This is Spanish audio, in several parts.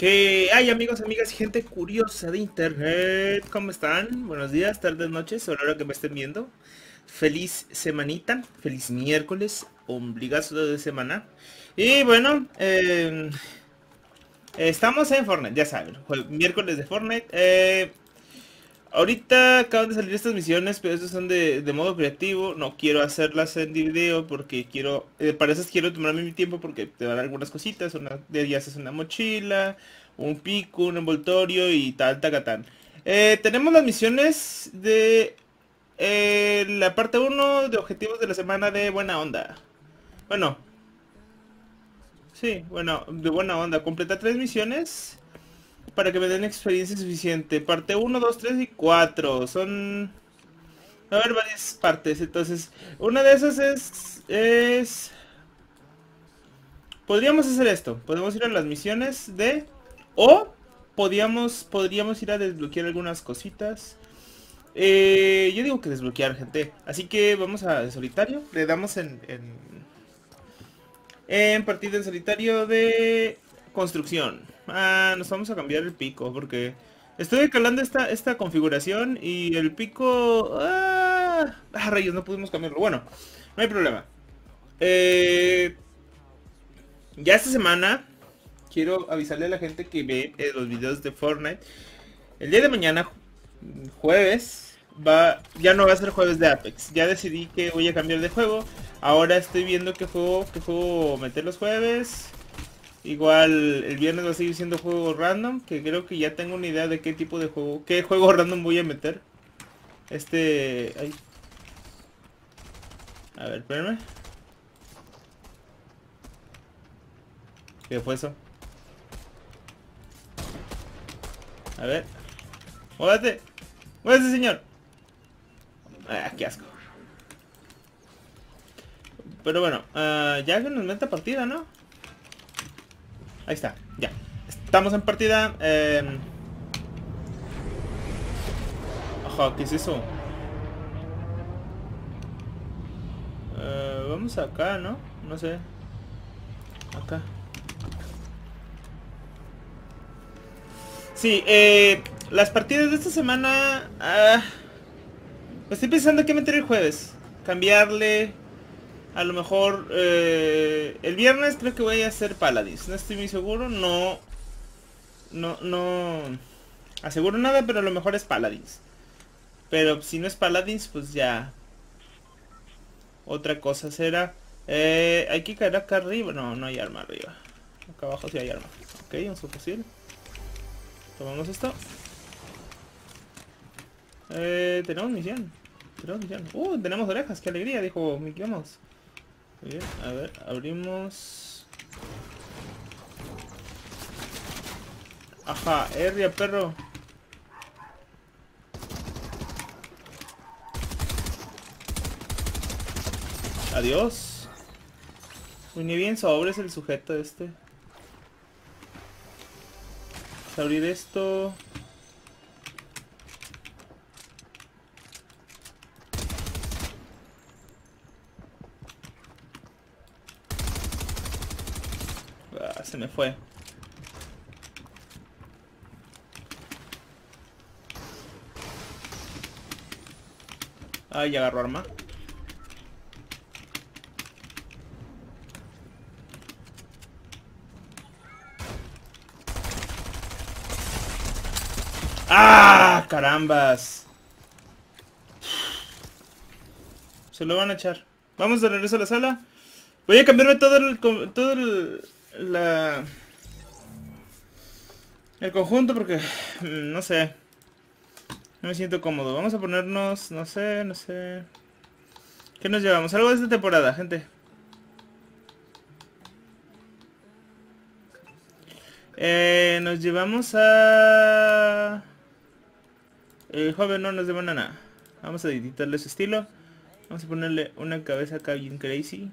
¿Qué hay, amigos, amigas y gente curiosa de internet? ¿Cómo están? Buenos días, tardes, noches, a la hora que me estén viendo. Feliz semanita, feliz miércoles, ombligazo de semana. Y bueno, estamos en Fortnite, ya saben, miércoles de Fortnite. Ahorita acaban de salir estas misiones, pero estas son de modo creativo. No quiero hacerlas en video porque quiero... para esas quiero tomarme mi tiempo porque te van a dar algunas cositas. De ellas es una mochila, un pico, un envoltorio y tal, tacatán. Tenemos las misiones de la parte 1 de objetivos de la semana de Buena Onda. Bueno. Sí, bueno, de Buena Onda. Completa 3 misiones. Para que me den experiencia suficiente. Parte 1, 2, 3 y 4. Son... a ver, varias partes. Entonces, una de esas es... podríamos hacer esto. Podemos ir a las misiones de... o podríamos ir a desbloquear algunas cositas. Yo digo que desbloquear, gente. Así que vamos a solitario. Le damos en partida en solitario de... construcción. Nos vamos a cambiar el pico porque estoy calando esta configuración y el pico... rayos, no pudimos cambiarlo. Bueno, no hay problema. Ya esta semana quiero avisarle a la gente que ve los videos de Fortnite. El día de mañana, jueves, ya no va a ser jueves de Apex. Ya decidí que voy a cambiar de juego. Ahora estoy viendo qué juego meter los jueves. Igual el viernes va a seguir siendo juego random, que creo que ya tengo una idea de qué tipo de juego, qué juego random voy a meter. Ay. A ver, espérame. ¿Qué fue eso? A ver. ¡Muévete! ¡Muévete, señor! ¡Ah, qué asco! Pero bueno, ya que nos meta partida, ¿no? Ahí está, ya. Estamos en partida. Ajá, ¿qué es eso? Vamos acá, ¿no? No sé. Acá. Sí, las partidas de esta semana... estoy pensando que meter el jueves. Cambiarle... a lo mejor el viernes creo que voy a hacer Paladins. No estoy muy seguro, no aseguro nada, pero a lo mejor es Paladins. Pero si no es Paladins, pues ya otra cosa será. Hay que caer acá arriba. No hay arma arriba. Acá abajo sí hay arma. Ok, un subfusil. Tomamos esto. Tenemos misión. Tenemos orejas, qué alegría, dijo Mickey Mouse. Muy bien, a ver, abrimos. Ajá, herria, perro. Adiós. Muy bien, sobre es el sujeto este. Vamos a abrir esto. Se me fue. Ay, agarró arma. ¡Ah! ¡Carambas! Se lo van a echar. Vamos de regreso a la sala. Voy a cambiarme el conjunto porque no sé, no me siento cómodo. Vamos a ponernos, no sé qué nos llevamos, algo de esta temporada, gente. Nos llevamos a el joven, no nos lleva nada. Vamos a editarle su estilo, vamos a ponerle una cabeza acá bien crazy.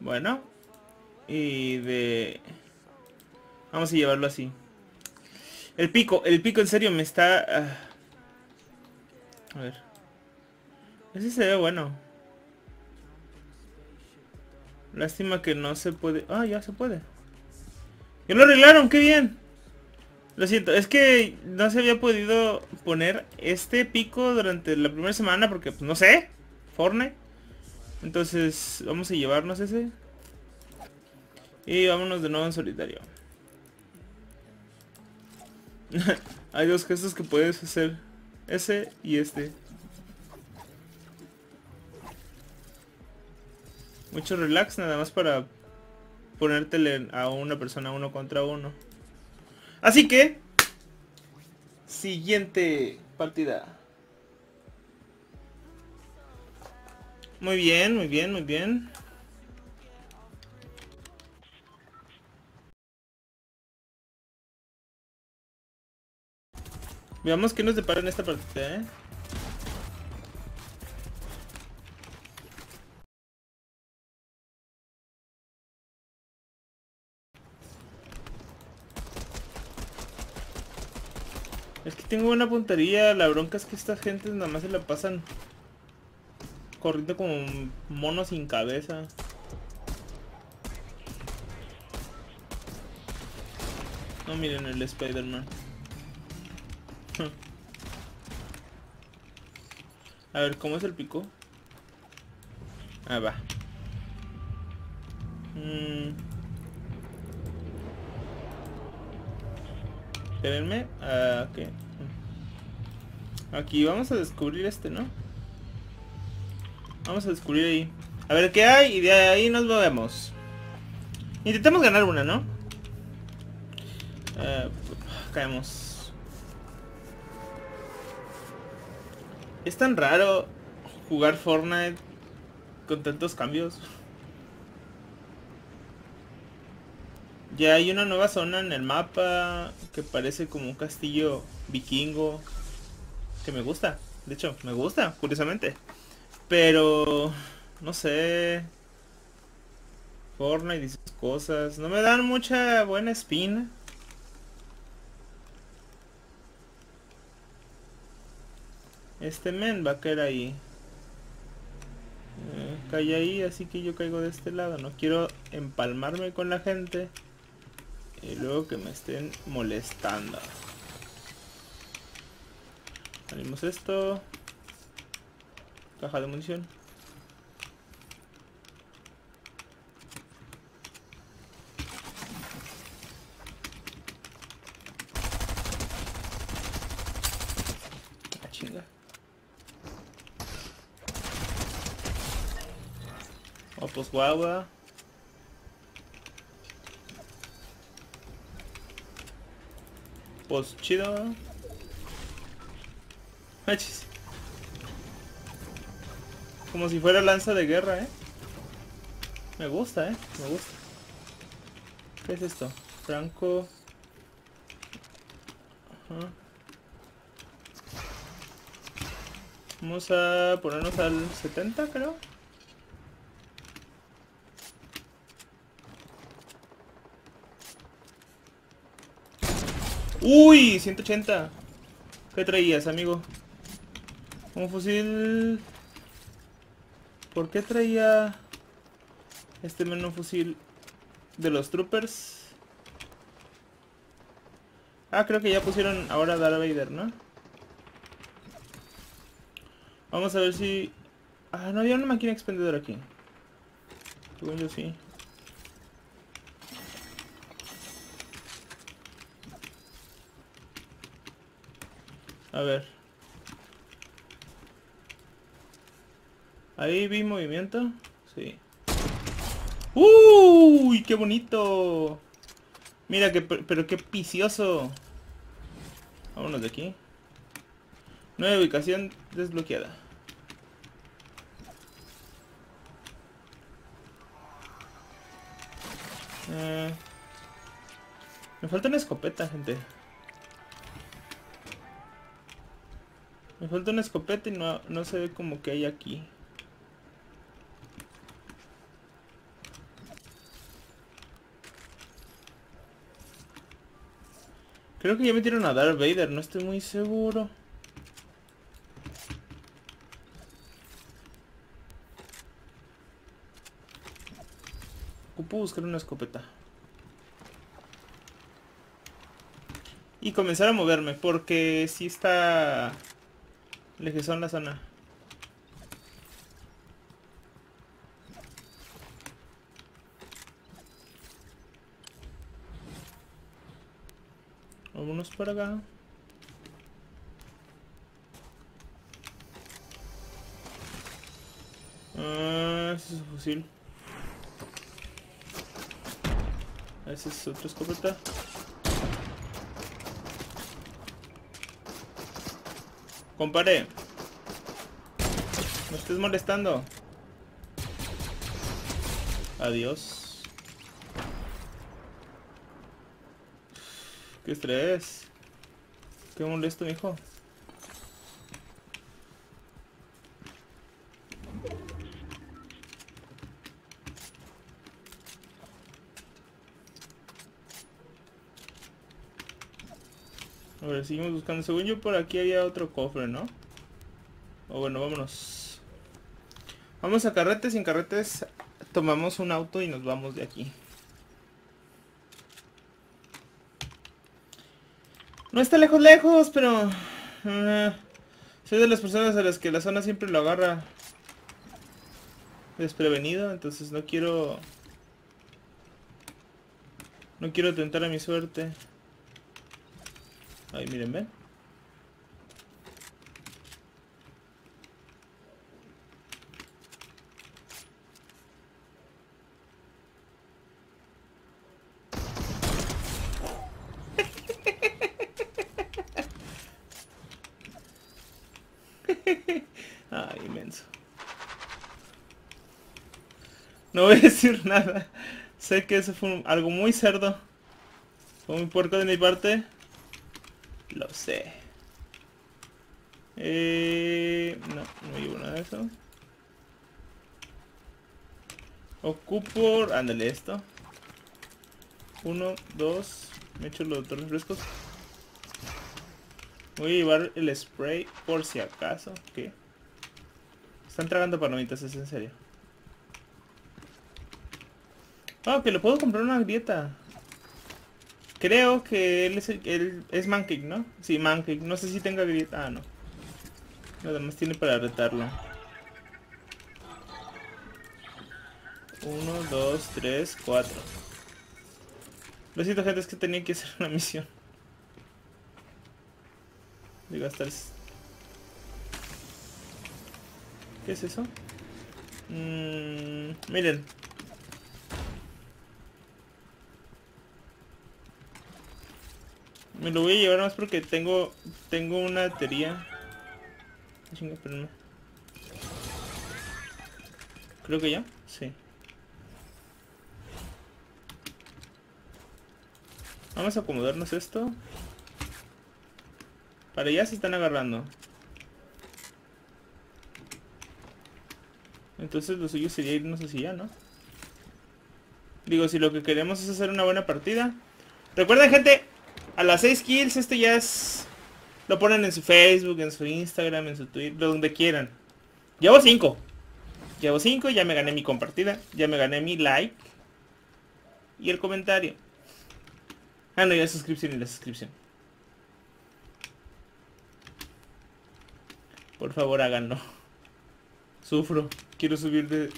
Bueno, vamos a llevarlo así. El pico en serio me está... A ver. Ese se ve bueno. Lástima que no se puede... Ah, ya se puede. Ya lo arreglaron, qué bien. Lo siento, es que no se había podido poner este pico durante la primera semana porque, pues, no sé, Fortnite. Entonces, vamos a llevarnos ese. Y vámonos de nuevo en solitario. Hay dos gestos que puedes hacer. Ese y este. Mucho relax, nada más para ponértele a una persona uno contra uno. Así que, siguiente partida. Muy bien, muy bien, muy bien. Veamos qué nos depara en esta partida, ¿eh? Es que tengo buena puntería, la bronca es que estas gentes nada más se la pasan corriendo como un mono sin cabeza. No miren el Spider-Man. A ver, ¿cómo es el pico? Ah, va. Espérenme, okay. Aquí vamos a descubrir este, ¿no? Vamos a descubrir ahí. A ver qué hay y de ahí nos movemos. Intentamos ganar una, ¿no? Caemos. Es tan raro jugar Fortnite con tantos cambios. Ya hay una nueva zona en el mapa que parece como un castillo vikingo. Que me gusta. De hecho, me gusta, curiosamente. Pero... no sé... Fortnite y sus cosas. No me dan mucha buena espina. Este men va a caer ahí. Cae ahí, así que yo caigo de este lado. No quiero empalmarme con la gente. Y luego que me estén molestando. Salimos esto. Caja de munición. Ah, chinga. Oh, pues guagua. Pues chido. Machis. Como si fuera lanza de guerra, ¿eh? Me gusta, ¿eh? Me gusta. ¿Qué es esto? Franco. Ajá. Vamos a ponernos al 70, creo. ¡Uy! 180. ¿Qué traías, amigo? Un fusil... ¿Por qué traía este menú fusil de los troopers? Ah, creo que ya pusieron ahora Darth Vader, ¿no? Vamos a ver si... Ah, no, había una máquina expendedora aquí. Según yo sí. A ver. Ahí vi movimiento. Sí. ¡Uy! ¡Qué bonito! Mira, que, pero qué picioso. Vámonos de aquí. Nueva ubicación desbloqueada. Me falta una escopeta, gente. Me falta una escopeta y no se ve como que hay aquí. Creo que ya metieron a Darth Vader, no estoy muy seguro. Ocupo buscar una escopeta. Y comenzar a moverme, porque sí está lejezón la zona. Vámonos para acá. Ese es un fusil. Esa es otra escopeta. Compadre, me estés molestando. Adiós. Qué estrés. Qué molesto, mijo. A ver, seguimos buscando. Según yo por aquí había otro cofre, ¿no? O bueno, vámonos. Vamos a carretes y en carretes tomamos un auto y nos vamos de aquí. No está lejos, pero... soy de las personas a las que la zona siempre lo agarra desprevenido, entonces no quiero... no quiero tentar a mi suerte. Ahí miren, ven. Ay, inmenso. No voy a decir nada. Sé que eso fue algo muy cerdo. Fue muy puerco de mi parte. Lo sé. No, no llevo nada de eso. Ocupo... ándale esto. 1, 2. Me echo los torres frescos. Voy a llevar el spray por si acaso. ¿Qué? Están tragando palomitas, es en serio. Ah, que le puedo comprar una grieta. Creo que él es Mancake, ¿no? Sí, Mancake. No sé si tenga grieta. Ah, no. Nada más tiene para retarlo. 1, 2, 3, 4. Lo siento, gente, es que tenía que hacer una misión. De gastar... ¿qué es eso? Miren. Me lo voy a llevar más porque tengo una batería. Chinga, pero no. Creo que ya, sí. Vamos a acomodarnos esto. Para allá se están agarrando. Entonces lo suyo sería irnos hacia allá, ¿no? Digo, si lo que queremos es hacer una buena partida. Recuerden, gente... a las 6 kills, esto ya es... lo ponen en su Facebook, en su Instagram, en su Twitter, donde quieran. Llevo 5. Llevo 5, ya me gané mi compartida. Ya me gané mi like. Y el comentario. Ah, no, y la suscripción, Por favor, háganlo. Sufro. Quiero subir de...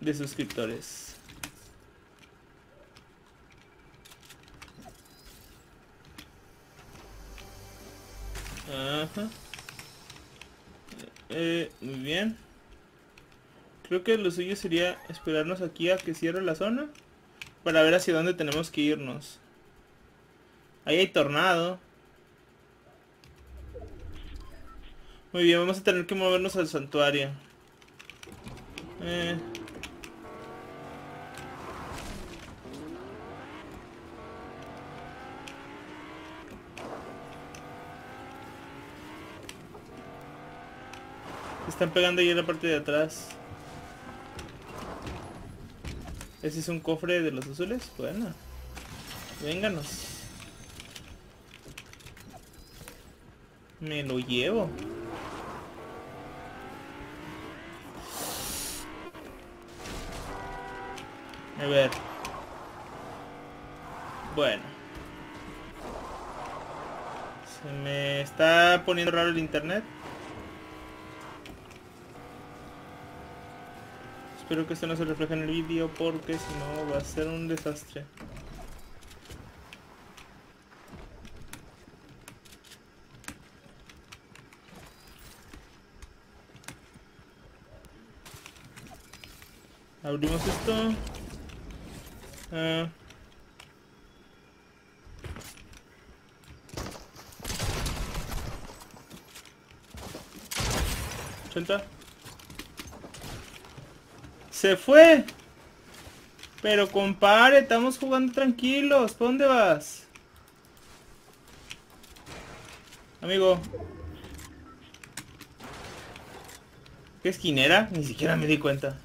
de suscriptores. Ajá. Muy bien. Creo que lo suyo sería esperarnos aquí a que cierre la zona para ver hacia dónde tenemos que irnos. Ahí hay tornado. Muy bien, vamos a tener que movernos al santuario. Están pegando ahí en la parte de atrás. Ese es un cofre de los azules. Bueno, vénganos. Me lo llevo. A ver. Bueno. Se me está poniendo raro el internet. Espero que esto no se refleje en el vídeo porque si no va a ser un desastre. Abrimos esto. ¿80? Se fue. Pero compadre, estamos jugando tranquilos. ¿Para dónde vas? Amigo. ¿Qué esquinera? Ni siquiera me di cuenta.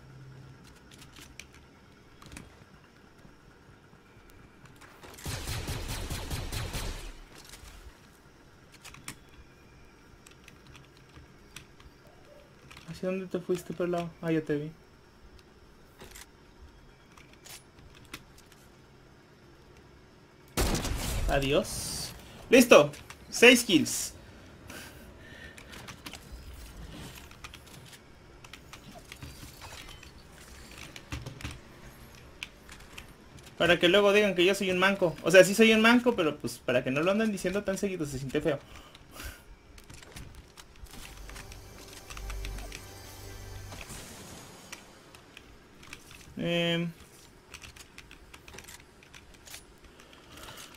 ¿Hacia dónde te fuiste, pelado? Ah, ya te vi. Adiós. ¡Listo! 6 kills. Para que luego digan que yo soy un manco. O sea, sí soy un manco, pero pues para que no lo anden diciendo tan seguido, se siente feo.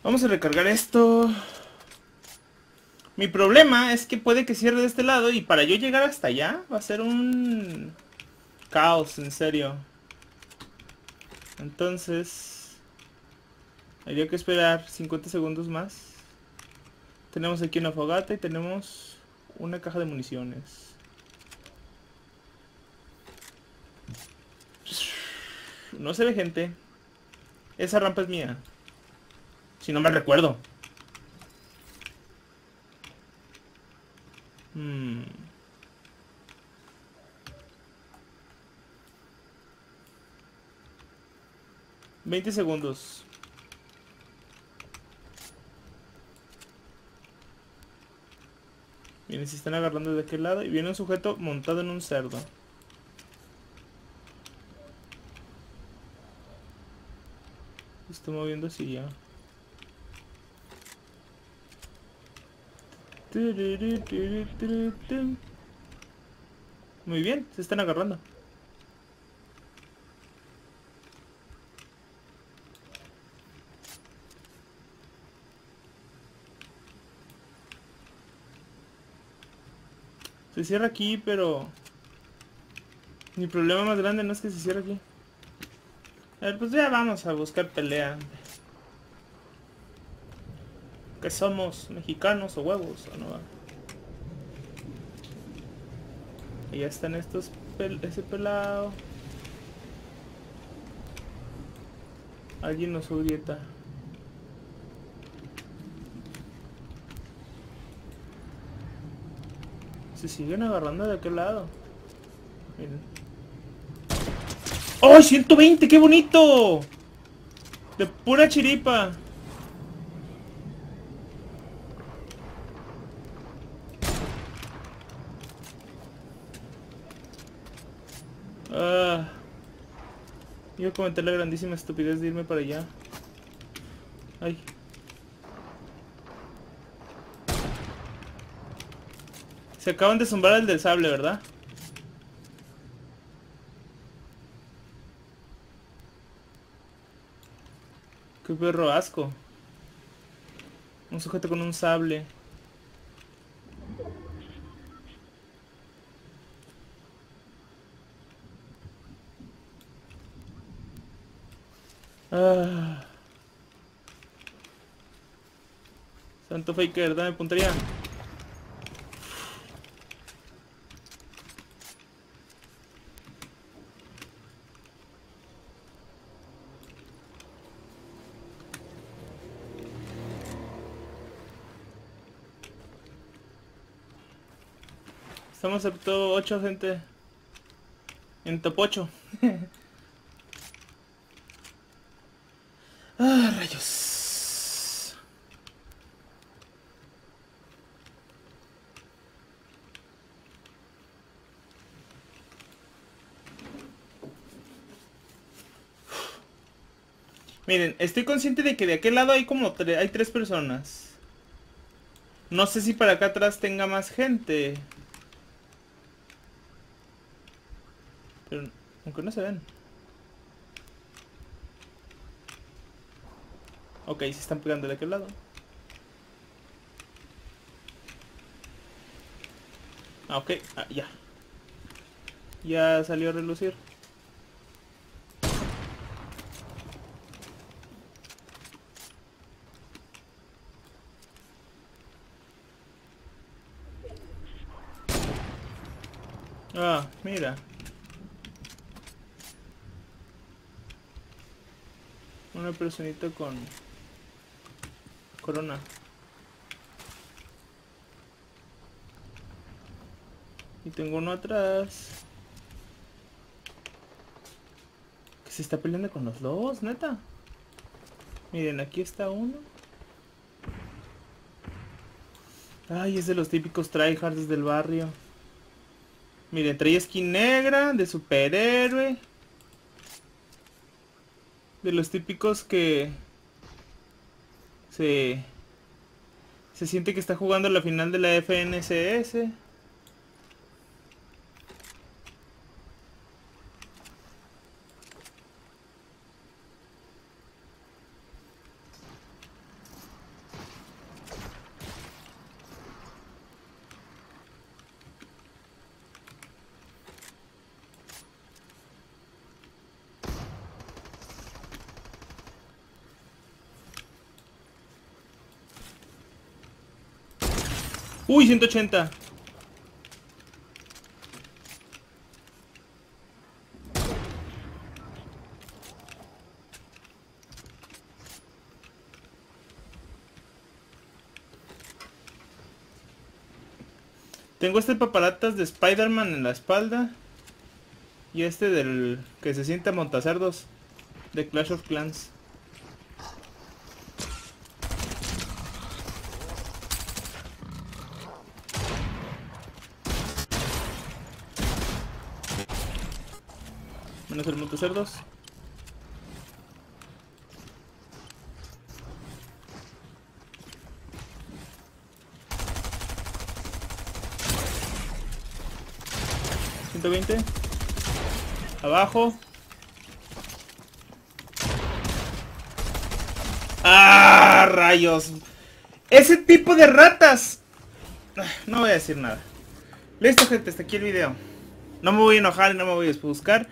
Vamos a recargar esto. Mi problema es que puede que cierre de este lado y para yo llegar hasta allá va a ser un caos, en serio. Entonces habría que esperar 50 segundos más. Tenemos aquí una fogata y tenemos una caja de municiones. No se ve gente. Esa rampa es mía. Si no me recuerdo. $20 segundos. Miren, se están agarrando de aquel lado y viene un sujeto montado en un cerdo. Estoy moviendo así ya. Muy bien, se están agarrando. Se cierra aquí, pero mi problema más grande no es que se cierre aquí. A ver, pues ya vamos a buscar pelea. ¿Que somos mexicanos o huevos o no? Y ya están estos ese pelado. Alguien nos grieta. Se siguen agarrando de aquel lado. Miren. ¡Oh! 120, qué bonito. De pura chiripa. Iba a cometer la grandísima estupidez de irme para allá. Ay. Se acaban de zumbar al del sable, ¿verdad? Qué perro asco. Un sujeto con un sable. Santo faker, dame puntería. Estamos en top 8, gente. En top 8. Ah, rayos. Miren, estoy consciente de que de aquel lado hay como tres personas. No sé si para acá atrás tenga más gente. Pero aunque no se ven. Ok, se están pegando de aquel lado. Ah, ok, ah, ya. Ya salió a relucir. Ah, mira. Una personita con corona. Y tengo uno atrás. Que se está peleando con los lobos, neta. Miren, aquí está uno. Ay, es de los típicos tryhards del barrio. Miren, trae skin negra, de superhéroe. De los típicos que se siente que está jugando la final de la FNCS. Uy, 180. Tengo este paparatas de Spider-Man en la espalda. Y este del que se sienta montacerdos de Clash of Clans. Menos el montacerdos. ¿120? Abajo. ¡Ah, rayos! ¡Ese tipo de ratas! No voy a decir nada. Listo, gente, hasta aquí el video. No me voy a enojar, no me voy a buscar.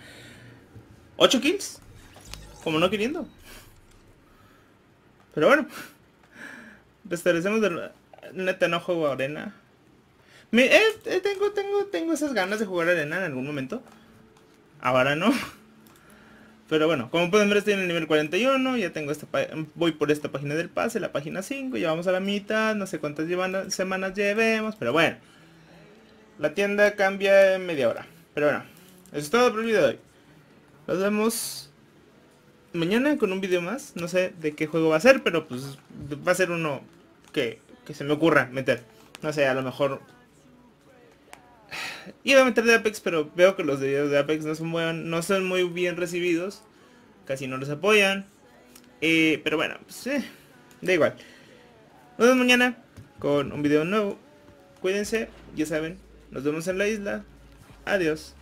8 kills, como no queriendo. Pero bueno, restablecemos de... Neta, no juego a arena. Tengo esas ganas de jugar a arena en algún momento. Ahora no. Pero bueno, como pueden ver estoy en el nivel 41. Ya tengo esta... Voy por esta página del pase, la página 5. Ya vamos a la mitad, no sé cuántas semanas llevemos. Pero bueno, la tienda cambia en media hora. Pero bueno, eso es todo por el video de hoy. Nos vemos mañana con un video más. No sé de qué juego va a ser, pero pues va a ser uno que se me ocurra meter. No sé, a lo mejor iba a meter de Apex, pero veo que los videos de Apex no son muy bien recibidos. Casi no los apoyan. Pero bueno, pues da igual. Nos vemos mañana con un video nuevo. Cuídense, ya saben. Nos vemos en la isla. Adiós.